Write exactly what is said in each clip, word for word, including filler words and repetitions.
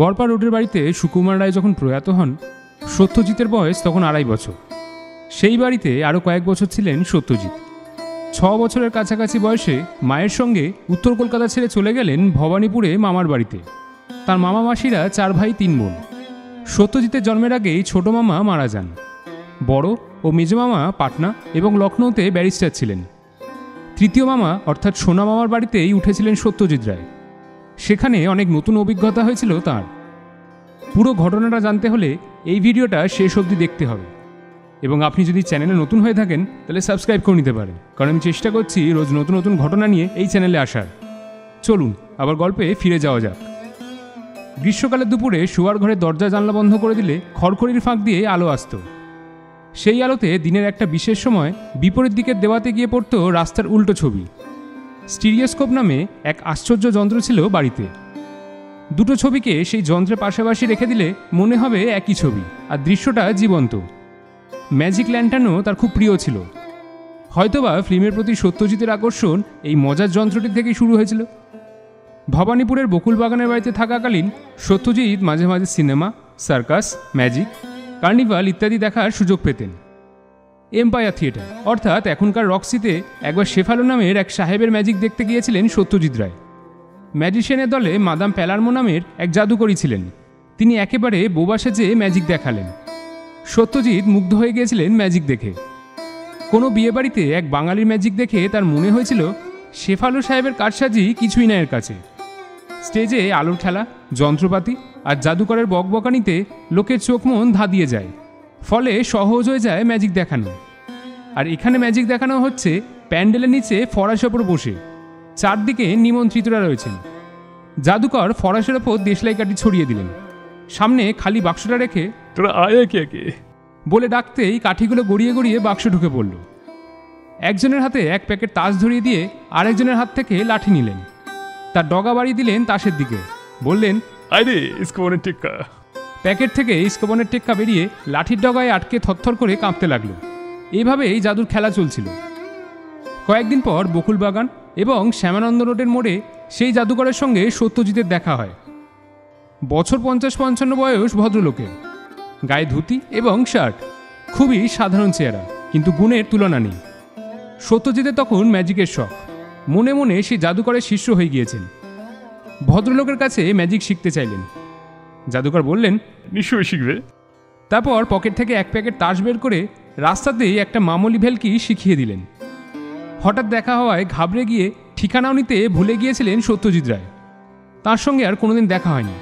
গড়পাড় রোডের বাড়িতে সুকুমার রায় যখন প্রয়াত হন, সত্যজিতের বয়স তখন আড়াই বছর। সেই বাড়িতে আরও কয়েক বছর ছিলেন সত্যজিৎ। ছ বছরের কাছাকাছি বয়সে মায়ের সঙ্গে উত্তর কলকাতা ছেড়ে চলে গেলেন ভবানীপুরে মামার বাড়িতে। তার মামা মাসিরা চার ভাই তিন বোন। সত্যজিতের জন্মের আগেই ছোট মামা মারা যান। বড় ও মেজো মামা পাটনা এবং লখনৌতে ব্যারিস্টার ছিলেন। তৃতীয় মামা অর্থাৎ সোনা মামার বাড়িতেই উঠেছিলেন সত্যজিৎ রায়। সেখানে অনেক নতুন অভিজ্ঞতা হয়েছিল তার। পুরো ঘটনাটা জানতে হলে এই ভিডিওটা শেষ অবধি দেখতে হবে, এবং আপনি যদি চ্যানেলে নতুন হয়ে থাকেন তাহলে সাবস্ক্রাইব করে নিতে পারেন, কারণ আমি চেষ্টা করছি রোজ নতুন নতুন ঘটনা নিয়ে এই চ্যানেলে আসার। চলুন আবার গল্পে ফিরে যাওয়া যাক। গ্রীষ্মকালের দুপুরে শোয়ার ঘরে দরজা জানলা বন্ধ করে দিলে খড়খড়ির ফাঁক দিয়ে আলো আসত। সেই আলোতে দিনের একটা বিশেষ সময় বিপরীত দিকের দেওয়াতে গিয়ে পড়ত রাস্তার উল্টো ছবি। স্টিরিওস্কোপ নামে এক আশ্চর্য যন্ত্র ছিল বাড়িতে। দুটো ছবিকে সেই যন্ত্রের পাশাপাশি রেখে দিলে মনে হবে একই ছবি, আর দৃশ্যটা জীবন্ত। ম্যাজিক ল্যান্টার্নও তার খুব প্রিয় ছিল। হয়তোবা ফিল্মের প্রতি সত্যজিতের আকর্ষণ এই মজার যন্ত্রটি থেকে শুরু হয়েছিল। ভবানীপুরের বকুল বাগানের বাড়িতে থাকাকালীন সত্যজিৎ মাঝে মাঝে সিনেমা, সার্কাস, ম্যাজিক, কার্নিভাল ইত্যাদি দেখার সুযোগ পেতেন। এম্পায়ার থিয়েটার অর্থাৎ এখনকার রক্সিতে একবার শেফালো নামের এক সাহেবের ম্যাজিক দেখতে গিয়েছিলেন সত্যজিৎ রায়। ম্যাজিশিয়ানের দলে মাদাম প্যালার্মো নামের এক জাদুকরী ছিলেন। তিনি একেবারে বোবা সেজে ম্যাজিক দেখালেন। সত্যজিৎ মুগ্ধ হয়ে গিয়েছিলেন ম্যাজিক দেখে। কোনো বিয়েবাড়িতে এক বাঙালির ম্যাজিক দেখে তার মনে হয়েছিল শেফালো সাহেবের কারসাজি কিছুই না এর কাছে। স্টেজে আলোর খেলা, যন্ত্রপাতি আর জাদুকরের বকবকানিতে লোকের চোখ মন ধাঁধিয়ে যায়, ফলে সহজ হয়ে যায় ম্যাজিক দেখানো। আর এখানে ম্যাজিক দেখানো হচ্ছে প্যান্ডেলের নিচে ফরাসের ওপর বসে। চারদিকে নিমন্ত্রিতরা রয়েছেন। জাদুকর ফরাসের ওপর দেশলাই কাঠি ছড়িয়ে দিলেন। সামনে খালি বাক্সটা রেখে তোরা আয় একে একে বলে ডাকতেই কাঠিগুলো গড়িয়ে গড়িয়ে বাক্স ঢুকে পড়ল। একজনের হাতে এক প্যাকেট তাস ধরিয়ে দিয়ে আরেকজনের হাত থেকে লাঠি নিলেন। তার ডগা বাড়িয়ে দিলেন তাসের দিকে, বললেন আরে ইস্কবনের টেক্কা। প্যাকেট থেকে ইস্কবনের টেক্কা বেরিয়ে লাঠির ডগায় আটকে থরথর করে কাঁপতে লাগলো। এভাবেই জাদুর খেলা চলছিল। কয়েকদিন পর বকুল বাগান এবং শ্যামানন্দ রোডের মোড়ে সেই জাদুকরের সঙ্গে সত্যজিতের দেখা হয়। বছর পঞ্চাশ পঞ্চান্ন বয়স ভদ্রলোকের, গায়ে ধুতি এবং শার্ট, খুবই সাধারণ চেহারা, কিন্তু গুণের তুলনা নেই। সত্যজিতের তখন ম্যাজিকের শখ। মনে মনে সে জাদুকরের শিষ্য হয়ে গিয়েছেন। ভদ্রলোকের কাছে ম্যাজিক শিখতে চাইলেন। জাদুকর বললেন নিশ্চয়ই শিখবে। তারপর পকেট থেকে এক প্যাকেট তাস বের করে রাস্তাতেই একটা মামুলি ভেলকি শিখিয়ে দিলেন। হঠাৎ দেখা হওয়ায় ঘাবড়ে গিয়ে ঠিকানাও নিতে ভুলে গিয়েছিলেন সত্যজিৎ রায়। তার সঙ্গে আর কোনোদিন দেখা হয়নি।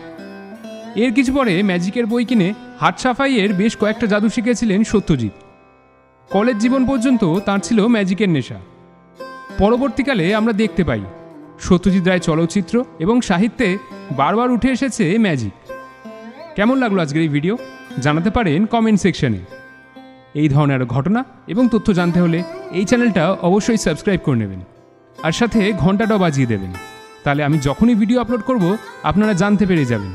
এর কিছু পরে ম্যাজিকের বই কিনে হাত সাফাইয়ের বেশ কয়েকটা জাদু শিখেছিলেন সত্যজিৎ। কলেজ জীবন পর্যন্ত তাঁর ছিল ম্যাজিকের নেশা। পরবর্তীকালে আমরা দেখতে পাই সত্যজিৎ রায় চলচ্চিত্র এবং সাহিত্যে বারবার উঠে এসেছে ম্যাজিক। কেমন লাগলো আজকের এই ভিডিও জানাতে পারেন কমেন্ট সেকশানে। এই ধরনের ঘটনা এবং তথ্য জানতে হলে এই চ্যানেলটা অবশ্যই সাবস্ক্রাইব করে নেবেন, আর সাথে ঘন্টাটাও বাজিয়ে দেবেন। তাহলে আমি যখনই ভিডিও আপলোড করব আপনারা জানতে পেরে যাবেন।